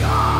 God!